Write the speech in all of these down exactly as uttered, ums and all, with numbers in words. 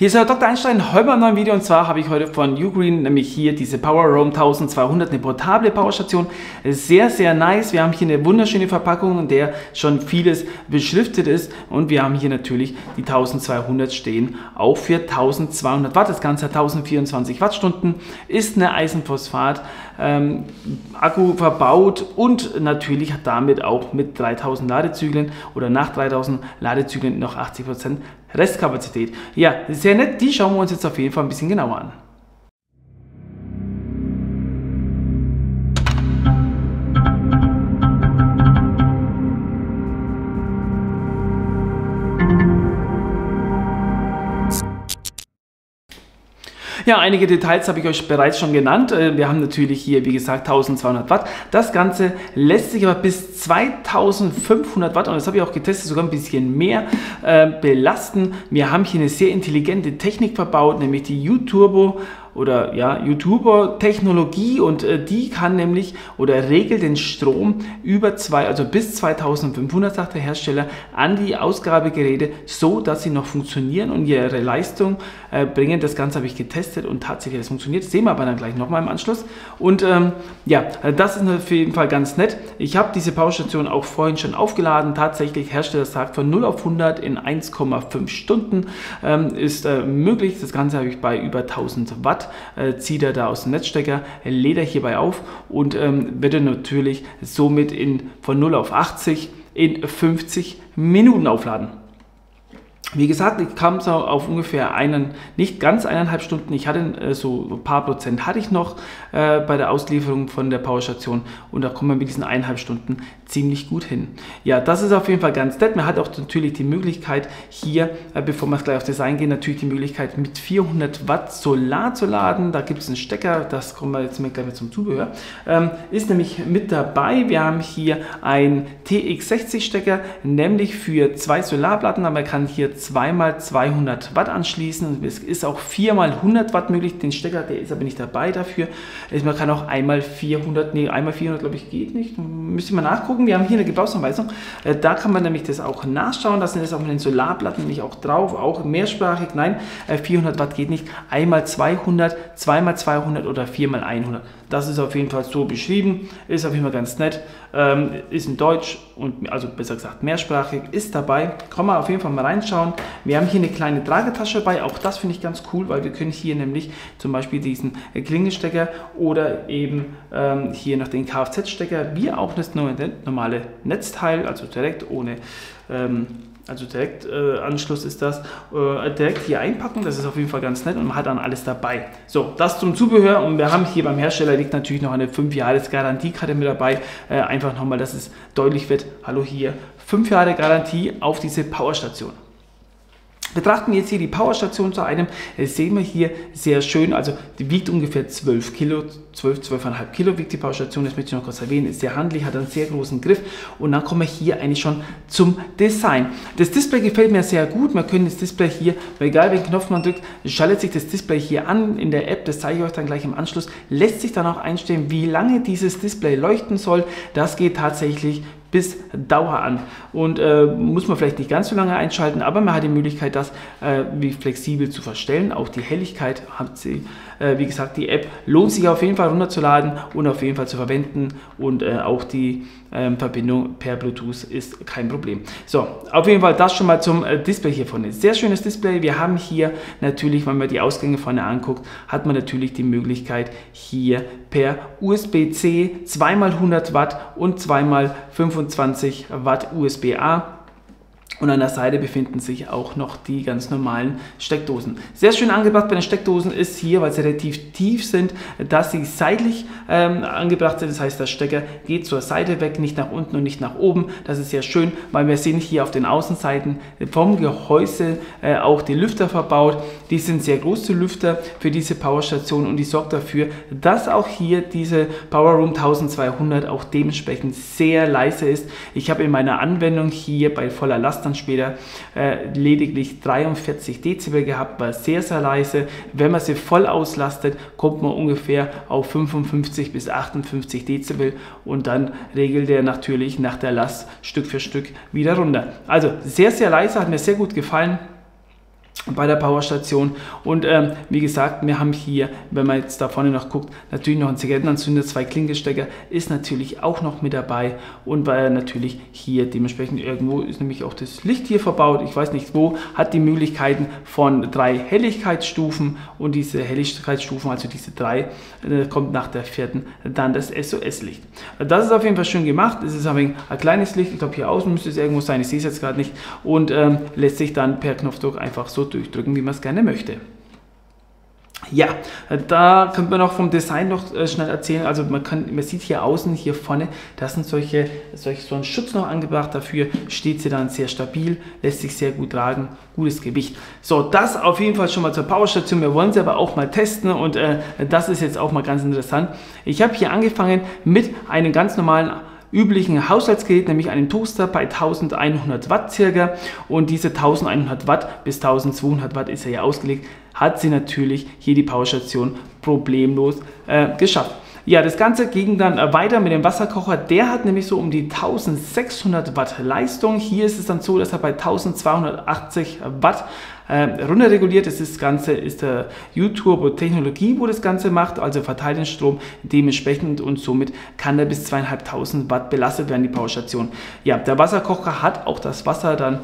Hier ist Doktor Einstein, heute mal ein neues Video, und zwar habe ich heute von Ugreen nämlich hier diese PowerRoam zwölfhundert, eine portable Powerstation. Sehr, sehr nice. Wir haben hier eine wunderschöne Verpackung, in der schon vieles beschriftet ist, und wir haben hier natürlich die zwölfhundert stehen, auch für zwölfhundert Watt. Das Ganze hat tausendvierundzwanzig Wattstunden, ist eine Eisenphosphat, ähm, Akku verbaut und natürlich hat damit auch mit dreitausend Ladezyklen oder nach dreitausend Ladezyklen noch achtzig Prozent Restkapazität. Ja, sehr nett, die schauen wir uns jetzt auf jeden Fall ein bisschen genauer an. Ja, einige Details habe ich euch bereits schon genannt. Wir haben natürlich hier, wie gesagt, zwölfhundert Watt. Das Ganze lässt sich aber bis zweitausendfünfhundert Watt, und das habe ich auch getestet, sogar ein bisschen mehr äh, belasten. Wir haben hier eine sehr intelligente Technik verbaut, nämlich die U-Turbo oder ja, U-Turbo-Technologie, und äh, die kann nämlich oder regelt den Strom über zwei, also bis zweitausendfünfhundert, sagt der Hersteller, an die Ausgabegeräte, so dass sie noch funktionieren und ihre Leistung äh, bringen. Das Ganze habe ich getestet und tatsächlich das funktioniert. Das sehen wir aber dann gleich nochmal im Anschluss. Und ähm, ja, das ist auf jeden Fall ganz nett. Ich habe diese Powerstation auch vorhin schon aufgeladen. Tatsächlich, Hersteller sagt, von null auf hundert in eins Komma fünf Stunden ähm, ist äh, möglich. Das Ganze habe ich bei über tausend Watt. Zieht er da aus dem Netzstecker, lädt er hierbei auf und ähm, wird er natürlich somit in, von null auf achtzig in fünfzig Minuten aufladen. Wie gesagt, ich kam so auf ungefähr einen, nicht ganz eineinhalb Stunden. Ich hatte so ein paar Prozent hatte ich noch äh, bei der Auslieferung von der Powerstation, und da kommen wir mit diesen eineinhalb Stunden ziemlich gut hin. Ja, das ist auf jeden Fall ganz nett. Man hat auch natürlich die Möglichkeit hier, äh, bevor wir gleich aufs Design gehen, natürlich die Möglichkeit mit vierhundert Watt Solar zu laden. Da gibt es einen Stecker, das kommen wir jetzt mit, gleich mit zum Zubehör. Ähm, ist nämlich mit dabei. Wir haben hier einen T X sechzig Stecker, nämlich für zwei Solarplatten, aber man kann hier zwei mal zweihundert Watt anschließen. Es ist auch vier mal hundert Watt möglich. Den Stecker, der ist aber nicht dabei dafür. Man kann auch einmal vierhundert, nee, einmal vierhundert, glaube ich, geht nicht. Müsste man nachgucken. Wir haben hier eine Gebrauchsanweisung. Da kann man nämlich das auch nachschauen. Da sind jetzt auch mit den Solarplatten nämlich auch drauf. Auch mehrsprachig. Nein, vierhundert Watt geht nicht. einmal zweihundert, zwei mal zweihundert oder vier mal hundert. Das ist auf jeden Fall so beschrieben. Ist auf jeden Fall ganz nett. Ist in Deutsch und also besser gesagt mehrsprachig. Ist dabei. Kann man auf jeden Fall mal reinschauen. Wir haben hier eine kleine Tragetasche bei, auch das finde ich ganz cool, weil wir können hier nämlich zum Beispiel diesen Klingelstecker oder eben ähm, hier noch den Kfz-Stecker, wie auch das normale Netzteil, also direkt ohne ähm, also direkt äh, Anschluss ist das, äh, direkt hier einpacken. Das ist auf jeden Fall ganz nett und man hat dann alles dabei. So, das zum Zubehör, und wir haben hier beim Hersteller liegt natürlich noch eine fünf Jahres Garantiekarte mit dabei. Äh, einfach nochmal, dass es deutlich wird, hallo hier, fünf Jahre Garantie auf diese Powerstation. Betrachten wir jetzt hier die Powerstation zu einem, sehen wir hier sehr schön, also die wiegt ungefähr zwölf Kilo, zwölf, zwölf Komma fünf Kilo wiegt die Powerstation, das möchte ich noch kurz erwähnen, ist sehr handlich, hat einen sehr großen Griff, und dann kommen wir hier eigentlich schon zum Design. Das Display gefällt mir sehr gut, man kann das Display hier, egal welchen Knopf man drückt, schaltet sich das Display hier an in der App, das zeige ich euch dann gleich im Anschluss, lässt sich dann auch einstellen, wie lange dieses Display leuchten soll, das geht tatsächlich bis Dauer an, und äh, muss man vielleicht nicht ganz so lange einschalten, aber man hat die Möglichkeit, das äh, wie flexibel zu verstellen. Auch die Helligkeit hat sie, äh, wie gesagt, die App lohnt sich auf jeden Fall runterzuladen und auf jeden Fall zu verwenden, und äh, auch die äh, Verbindung per Bluetooth ist kein Problem. So, auf jeden Fall das schon mal zum äh, Display hier vorne. Sehr schönes Display. Wir haben hier natürlich, wenn man die Ausgänge vorne anguckt, hat man natürlich die Möglichkeit, hier per U S B C zwei mal hundert Watt und zwei mal fünfundzwanzig Watt U S B A, und an der Seite befinden sich auch noch die ganz normalen Steckdosen. Sehr schön angebracht bei den Steckdosen ist hier, weil sie relativ tief sind, dass sie seitlich ähm, angebracht sind. Das heißt, der Stecker geht zur Seite weg, nicht nach unten und nicht nach oben. Das ist sehr schön, weil wir sehen hier auf den Außenseiten vom Gehäuse äh, auch die Lüfter verbaut. Die sind sehr große Lüfter für diese Powerstation, und die sorgt dafür, dass auch hier diese PowerRoam zwölfhundert auch dementsprechend sehr leise ist. Ich habe in meiner Anwendung hier bei voller Last dann später äh, lediglich dreiundvierzig Dezibel gehabt, war sehr, sehr leise. Wenn man sie voll auslastet, kommt man ungefähr auf fünfundfünfzig bis achtundfünfzig Dezibel, und dann regelt er natürlich nach der Last Stück für Stück wieder runter. Also sehr, sehr leise, hat mir sehr gut gefallen. bei der Powerstation. Und ähm, wie gesagt, wir haben hier, wenn man jetzt da vorne noch guckt, natürlich noch einen Zigarettenanzünder, zwei Klinkenstecker ist natürlich auch noch mit dabei, und weil natürlich hier dementsprechend irgendwo ist nämlich auch das Licht hier verbaut, ich weiß nicht wo, hat die Möglichkeiten von drei Helligkeitsstufen, und diese Helligkeitsstufen, also diese drei, äh, kommt nach der vierten dann das S O S-Licht. Das ist auf jeden Fall schön gemacht, es ist aber ein kleines Licht, ich glaube hier außen müsste es irgendwo sein, ich sehe es jetzt gerade nicht, und ähm, lässt sich dann per Knopfdruck einfach so durch durchdrücken, wie man es gerne möchte. Ja, da könnte man auch vom Design noch äh, schnell erzählen. Also man, kann, man sieht hier außen, hier vorne, da sind solche, solche, so ein Schutz noch angebracht. Dafür steht sie dann sehr stabil, lässt sich sehr gut tragen, gutes Gewicht. So, das auf jeden Fall schon mal zur Powerstation. Wir wollen sie aber auch mal testen, und äh, das ist jetzt auch mal ganz interessant. Ich habe hier angefangen mit einem ganz normalen üblichen Haushaltsgerät, nämlich einem Toaster bei eintausendeinhundert Watt circa, und diese eintausendeinhundert Watt bis eintausendzweihundert Watt ist er ja ausgelegt, hat sie natürlich hier die Powerstation problemlos äh, geschafft. Ja, das Ganze ging dann weiter mit dem Wasserkocher. Der hat nämlich so um die eintausendsechshundert Watt Leistung. Hier ist es dann so, dass er bei eintausendzweihundertachtzig Watt äh, runterreguliert ist. Das Ganze ist der U-Turbo Technologie, wo das Ganze macht, also verteilt den Strom dementsprechend, und somit kann er bis zweitausendfünfhundert Watt belastet werden, die Powerstation. Ja, der Wasserkocher hat auch das Wasser dann,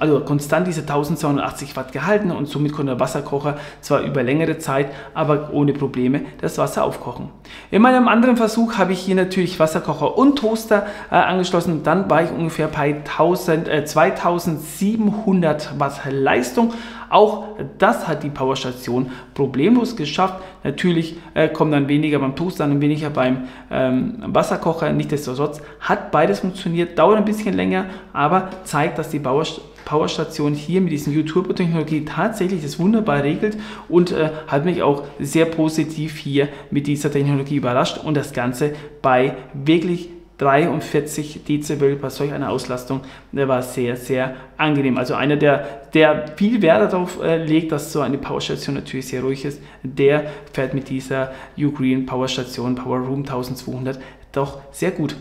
also konstant diese eintausendzweihundertachtzig Watt gehalten, und somit konnte der Wasserkocher zwar über längere Zeit, aber ohne Probleme das Wasser aufkochen. In meinem anderen Versuch habe ich hier natürlich Wasserkocher und Toaster äh, angeschlossen. Dann war ich ungefähr bei tausend, äh, zweitausendsiebenhundert Watt Leistung. Auch das hat die Powerstation problemlos geschafft. Natürlich äh, kommen dann weniger beim Toaster und weniger beim ähm, Wasserkocher. Nichtsdestotrotz hat beides funktioniert, dauert ein bisschen länger, aber zeigt, dass die Powerstation Powerstation hier mit diesen U-Turbo-Technologie tatsächlich das wunderbar regelt, und äh, hat mich auch sehr positiv hier mit dieser Technologie überrascht, und das Ganze bei wirklich dreiundvierzig Dezibel bei solch einer Auslastung, der war sehr, sehr angenehm. Also einer, der, der viel Wert darauf äh, legt, dass so eine Powerstation natürlich sehr ruhig ist, der fährt mit dieser Ugreen Powerstation PowerRoam zwölfhundert doch sehr gut.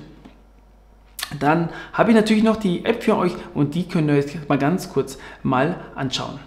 Dann habe ich natürlich noch die App für euch, und die könnt ihr jetzt mal ganz kurz mal anschauen.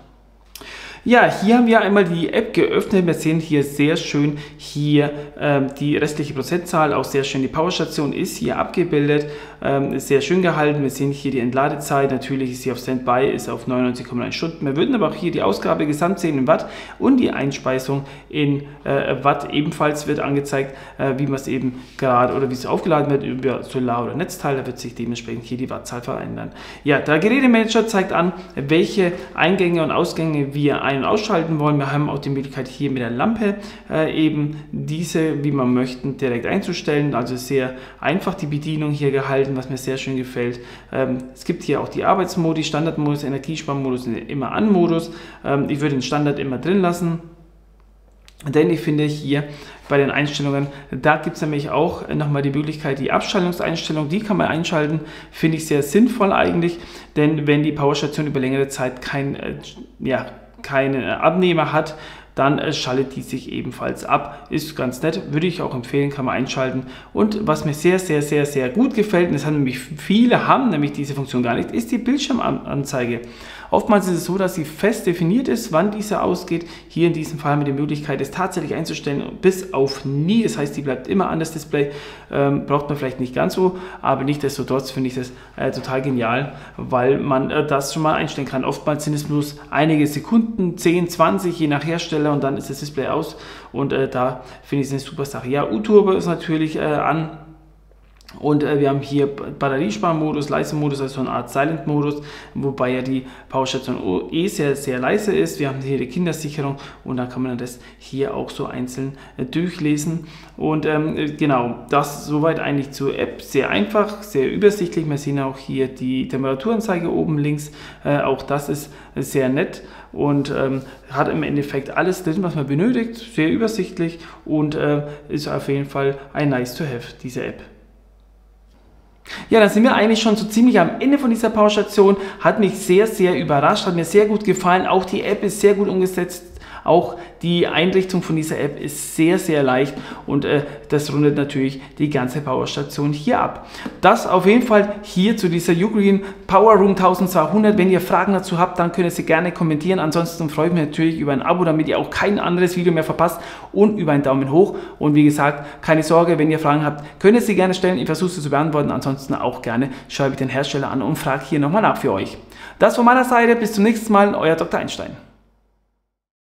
Ja, hier haben wir einmal die App geöffnet. Wir sehen hier sehr schön hier ähm, die restliche Prozentzahl, auch sehr schön die Powerstation ist hier abgebildet, ähm, ist sehr schön gehalten. Wir sehen hier die Entladezeit, natürlich ist sie auf Standby, ist auf neunundneunzig Komma eins Stunden. Wir würden aber auch hier die Ausgabe gesamt sehen in Watt, und die Einspeisung in äh, Watt ebenfalls wird angezeigt, äh, wie man es eben gerade oder wie es aufgeladen wird über Solar- oder Netzteil. Da wird sich dementsprechend hier die Wattzahl verändern. Ja, der Gerätemanager zeigt an, welche Eingänge und Ausgänge wir ein- und ausschalten wollen. Wir haben auch die Möglichkeit, hier mit der Lampe äh, eben diese, wie man möchten, direkt einzustellen. Also sehr einfach die Bedienung hier gehalten, was mir sehr schön gefällt. Ähm, es gibt hier auch die Arbeitsmodi, Standardmodus, Energiesparmodus, Immer-an-Modus. Ähm, ich würde den Standard immer drin lassen, denn ich finde hier bei den Einstellungen, da gibt es nämlich auch nochmal die Möglichkeit, die Abschaltungseinstellung, die kann man einschalten, finde ich sehr sinnvoll eigentlich, denn wenn die Powerstation über längere Zeit kein, äh, ja, keinen Abnehmer hat, dann schaltet die sich ebenfalls ab. Ist ganz nett, würde ich auch empfehlen, kann man einschalten. Und was mir sehr, sehr, sehr, sehr gut gefällt, und das haben nämlich viele, haben nämlich diese Funktion gar nicht, ist die Bildschirmanzeige. Oftmals ist es so, dass sie fest definiert ist, wann diese ausgeht. Hier in diesem Fall mit der Möglichkeit, es tatsächlich einzustellen, bis auf nie. Das heißt, die bleibt immer an, das Display. Ähm, braucht man vielleicht nicht ganz so, aber nichtsdestotrotz finde ich das äh, total genial, weil man äh, das schon mal einstellen kann. Oftmals sind es bloß einige Sekunden, zehn, zwanzig, je nach Hersteller, und dann ist das Display aus, und äh, da finde ich es eine super Sache. Ja, U-Turbo ist natürlich äh, an, und äh, wir haben hier Batteriesparmodus, Leise-Modus, also so eine Art Silent-Modus, wobei ja die Powerstation eh sehr, sehr leise ist. Wir haben hier die Kindersicherung, und dann kann man das hier auch so einzeln äh, durchlesen. Und ähm, genau, das soweit eigentlich zur App. Sehr einfach, sehr übersichtlich. Wir sehen auch hier die Temperaturanzeige oben links. Äh, auch das ist sehr nett, und ähm, hat im Endeffekt alles drin, was man benötigt. Sehr übersichtlich, und äh, ist auf jeden Fall ein nice to have, diese App. Ja, dann sind wir eigentlich schon so ziemlich am Ende von dieser Powerstation. Hat mich sehr, sehr überrascht, hat mir sehr gut gefallen. Auch die App ist sehr gut umgesetzt. Auch die Einrichtung von dieser App ist sehr, sehr leicht und äh, das rundet natürlich die ganze Powerstation hier ab. Das auf jeden Fall hier zu dieser Ugreen PowerRoam zwölfhundert. Wenn ihr Fragen dazu habt, dann könnt ihr sie gerne kommentieren. Ansonsten freue ich mich natürlich über ein Abo, damit ihr auch kein anderes Video mehr verpasst, und über einen Daumen hoch. Und wie gesagt, keine Sorge, wenn ihr Fragen habt, könnt ihr sie gerne stellen. Ich versuche sie zu beantworten. Ansonsten auch gerne schreibe ich den Hersteller an und frage hier nochmal nach für euch. Das von meiner Seite. Bis zum nächsten Mal. Euer Doktor Einstein.